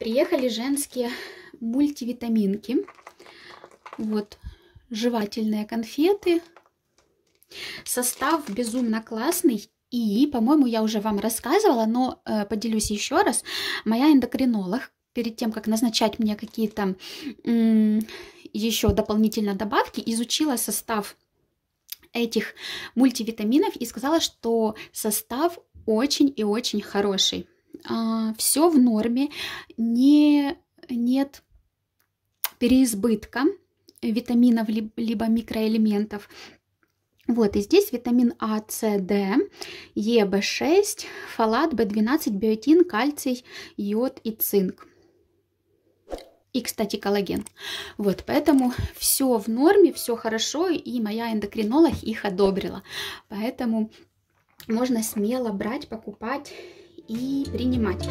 Приехали женские мультивитаминки. Вот, жевательные конфеты. Состав безумно классный. И, по-моему, я уже вам рассказывала, но поделюсь еще раз. Моя эндокринолог, перед тем, как назначать мне какие-то еще дополнительно добавки, изучила состав этих мультивитаминов и сказала, что состав очень и очень хороший. Все в норме, нет переизбытка витаминов либо микроэлементов. Вот, и здесь витамин А, С, Д, Е, В6, фолат, В12, биотин, кальций, йод и цинк. И, кстати, коллаген. Вот, поэтому все в норме, все хорошо, и моя эндокринолог их одобрила. Поэтому можно смело брать, покупать и принимать.